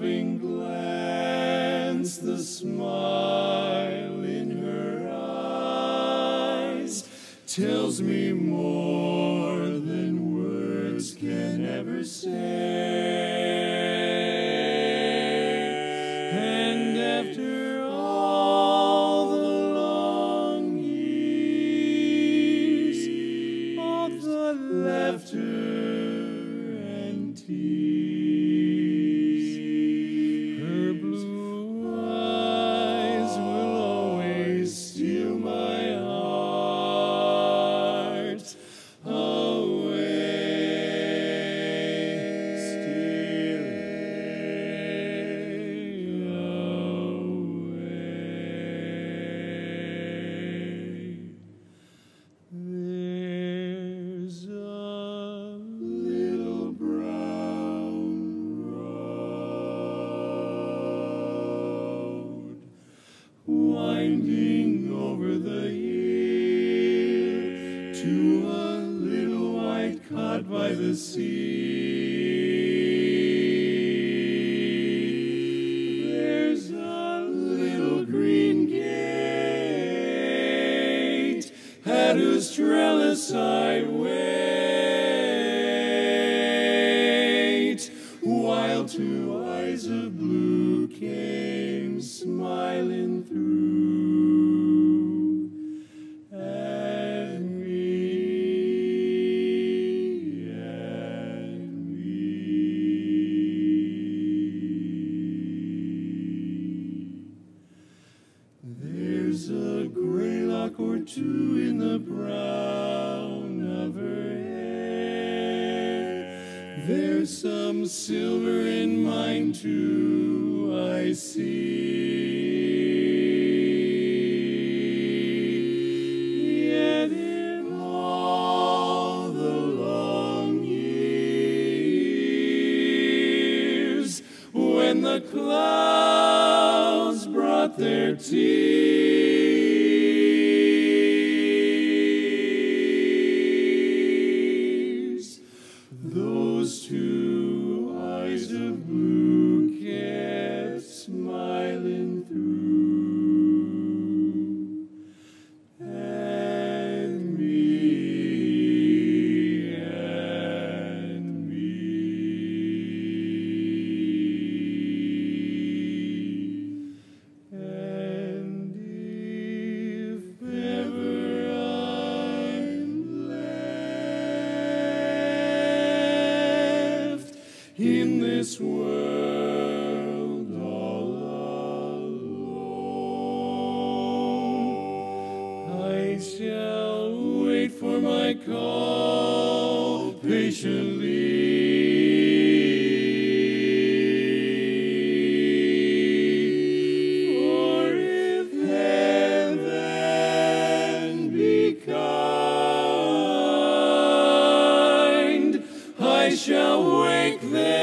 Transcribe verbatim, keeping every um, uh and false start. loving glance, the smile in her eyes, tells me more than words can ever say. And after all the long years of the laughter and tears, winding over the year to a little white cot by the sea. There's a little green gate at whose trellis I wait, while two eyes of blue came smiling through. There's a greylock or two in the brown of her hair. There's some silver in mine too, I see. Yet in all the long years, when the clouds brought their tears, those two eyes of blue kept smiling through and me and me. And if ever in this world all alone, I shall wait for my call patiently. For if heaven be kind, I shall wake there.